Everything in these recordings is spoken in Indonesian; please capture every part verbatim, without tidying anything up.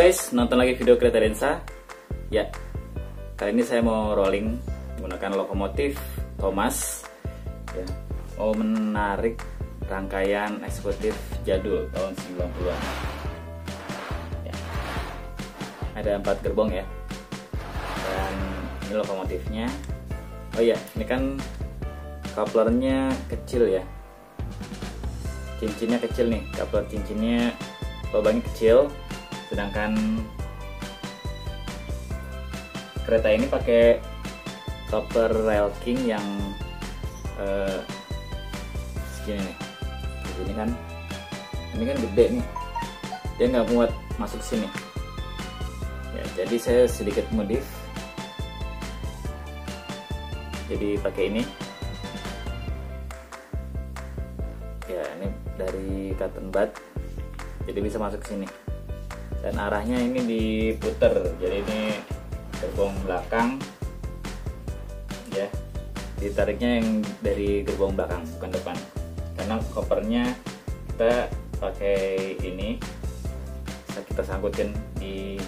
guys, nonton lagi video Kereta Densha. Ya, kali ini saya mau rolling menggunakan lokomotif Thomas. Ya, mau menarik rangkaian eksekutif jadul tahun sembilan puluhan. Ya, ada empat gerbong ya. Dan ini lokomotifnya. Oh iya, ini kan kaplernya kecil ya. Cincinnya kecil nih, kapler cincinnya lubangnya kecil, sedangkan kereta ini pakai kapler railking yang eh, segini nih, segini kan, ini kan gede nih, dia nggak muat masuk sini. Ya, jadi saya sedikit modif, jadi pakai ini. Ya, ini dari cotton bud, jadi bisa masuk sini, dan arahnya ini diputer, jadi ini gerbong belakang ya, ditariknya yang dari gerbong belakang bukan depan, karena kopernya kita pakai ini, kita sangkutin di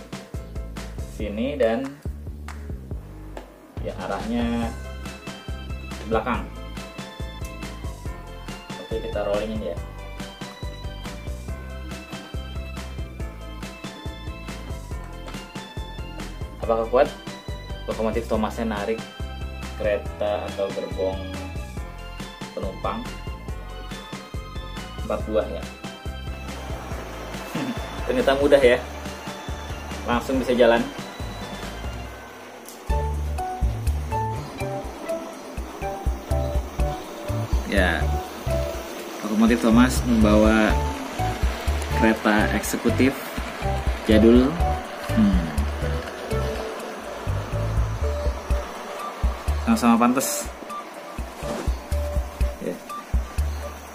sini, dan ya arahnya belakang. Kita rollingin ya. Apakah kuat lokomotif Thomasnya narik kereta atau gerbong penumpang empat buah ya? Ternyata mudah ya, langsung bisa jalan. Ya, lokomotif Thomas membawa kereta eksekutif jadul. hmm. Sama-sama pantas ya.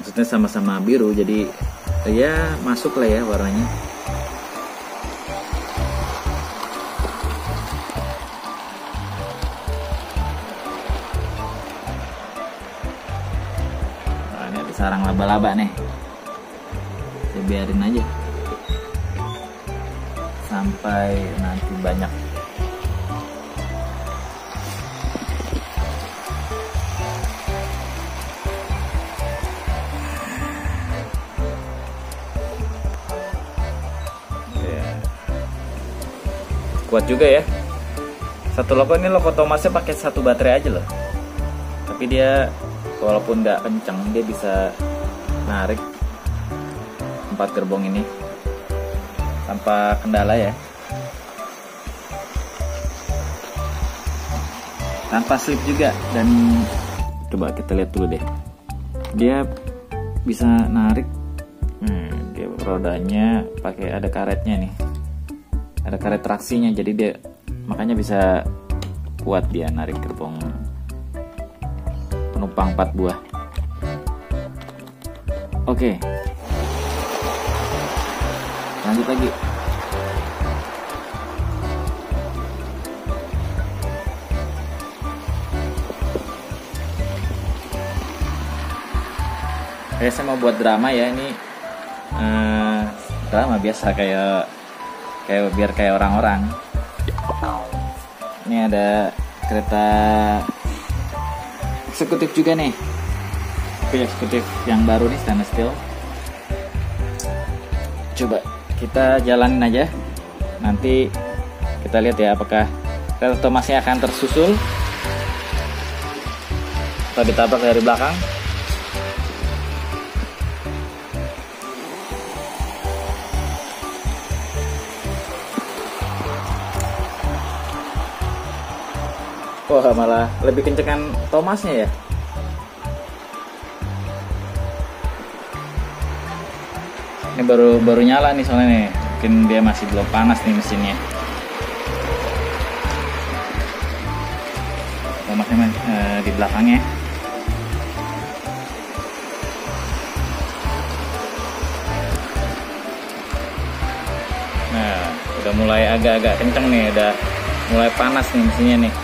Maksudnya sama-sama biru, jadi ya masuk lah ya warnanya. Sarang laba-laba nih, saya biarin aja sampai nanti banyak. Yeah. Kuat juga ya. Satu loko ini loko Thomasnya pakai satu baterai aja loh, tapi dia walaupun nggak kencang, dia bisa narik empat gerbong ini tanpa kendala ya, tanpa slip juga. Dan coba kita lihat dulu deh, dia bisa narik. hmm, dia rodanya pakai ada karetnya nih, ada karet traksinya, jadi dia makanya bisa kuat dia narik gerbong penumpang empat buah. Oke, lanjut lagi. Oke, saya mau buat drama ya, ini eh, drama biasa kayak kayak biar kayak orang-orang. Ini ada kereta eksekutif juga nih, tapi eksekutif yang baru nih, stainless steel. Coba kita jalanin aja, nanti kita lihat ya apakah kereta Thomasnya akan tersusul atau ditabrak dari belakang. Wah, malah lebih kencengan Thomasnya ya. Ini baru baru nyala nih soalnya nih, mungkin dia masih belum panas nih mesinnya. Thomasnya eh, di belakangnya. Nah, udah mulai agak-agak kenceng nih, udah mulai panas nih mesinnya nih.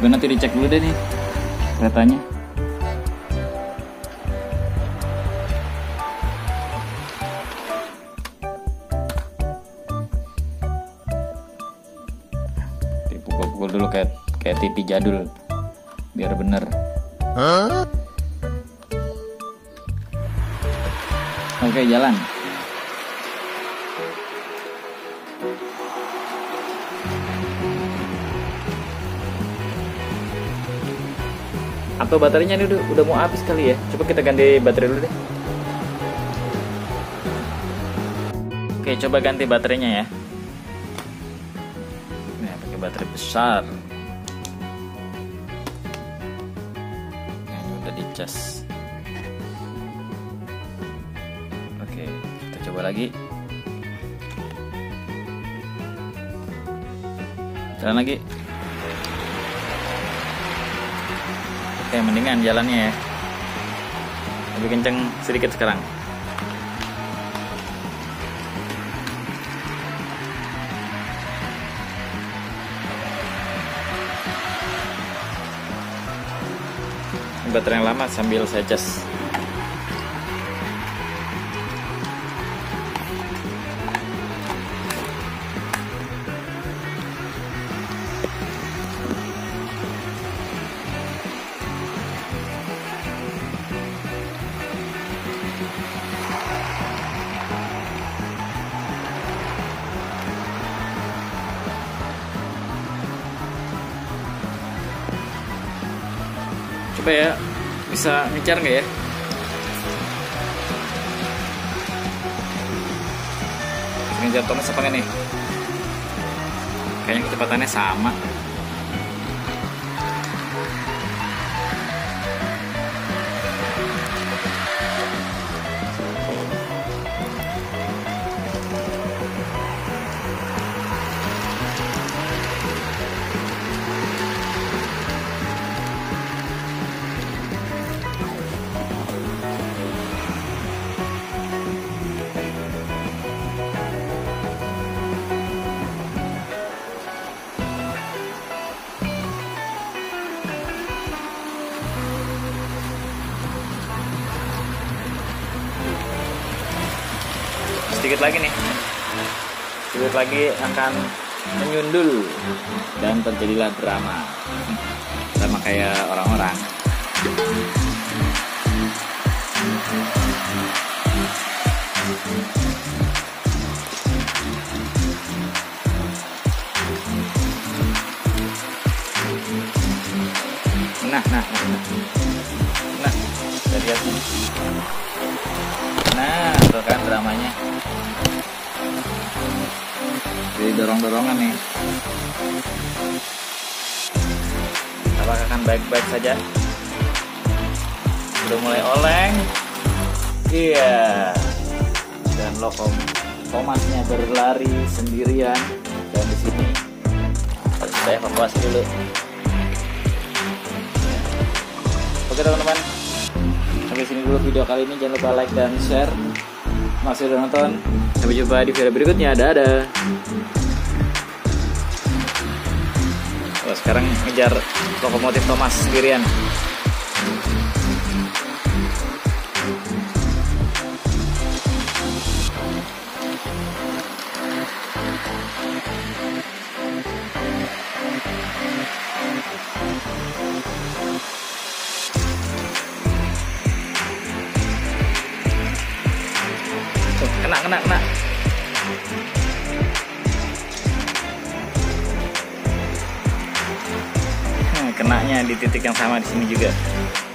Gue nanti dicek dulu deh nih keretanya. Dipukul-pukul dulu kayak kayak T V jadul biar bener. Huh? Oke, jalan. Atau baterainya ini udah, udah mau habis kali ya. Coba kita ganti baterai dulu deh. Oke, coba ganti baterainya ya. Nah, pakai baterai besar. Nah, ini udah dicas. Oke, kita coba lagi. Jalan lagi. Oke, mendingan jalannya ya, lebih kenceng sedikit sekarang. Ini baterai yang lama sambil saya cas. Coba ya, bisa ngecar nggak ya? Ngejar Thomas apa nggak nih? Kayaknya kecepatannya sama. Sedikit lagi nih, sedikit lagi akan menyundul dan terjadilah drama sama kayak orang-orang. Nah, nah, nah, nah, kita lihat nih. Nah, tuh kan dramanya. Jadi dorong-dorongan nih. Apakah akan baik-baik saja? Udah mulai oleng. Iya. Dan lokom Thomasnya berlari sendirian. Dan di sini saya evakuasi dulu. Oke teman-teman, sampai sini dulu video kali ini. Jangan lupa like dan share. Makasih udah nonton. Sampai jumpa di video berikutnya. Dadah. Oh, sekarang ngejar lokomotif Thomas sendirian. Kena, kena, kena. Nah, kenanya di titik yang sama di sini juga.